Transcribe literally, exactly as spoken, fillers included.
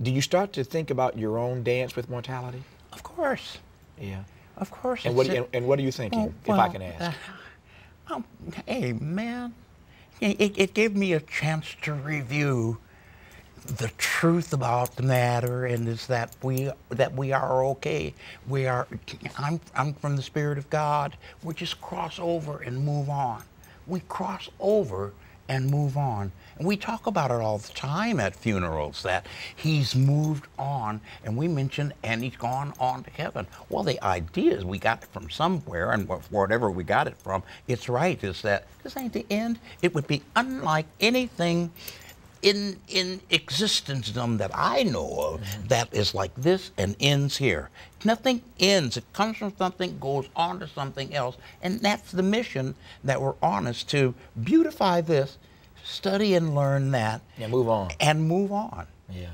Do you start to think about your own dance with mortality? Of course. Yeah. Of course. And, what, a, and, and what are you thinking, well, if well, I can ask? Uh, um, hey, man, it, it gave me a chance to review the truth about the matter, and is that we that we are okay. We are. I'm I'm from the Spirit of God. We just cross over and move on. We cross over and move on. And we talk about it all the time at funerals, that he's moved on, and we mention, and he's gone on to heaven. Well, the idea is we got it from somewhere, and whatever we got it from, it's right, is that this ain't the end. It would be unlike anything in in existence that I know of, mm-hmm. that is like this and ends here. Nothing ends. It comes from something, goes on to something else, and that's the mission that we're on, is to beautify this, study and learn that, and move on. And move on. Yeah.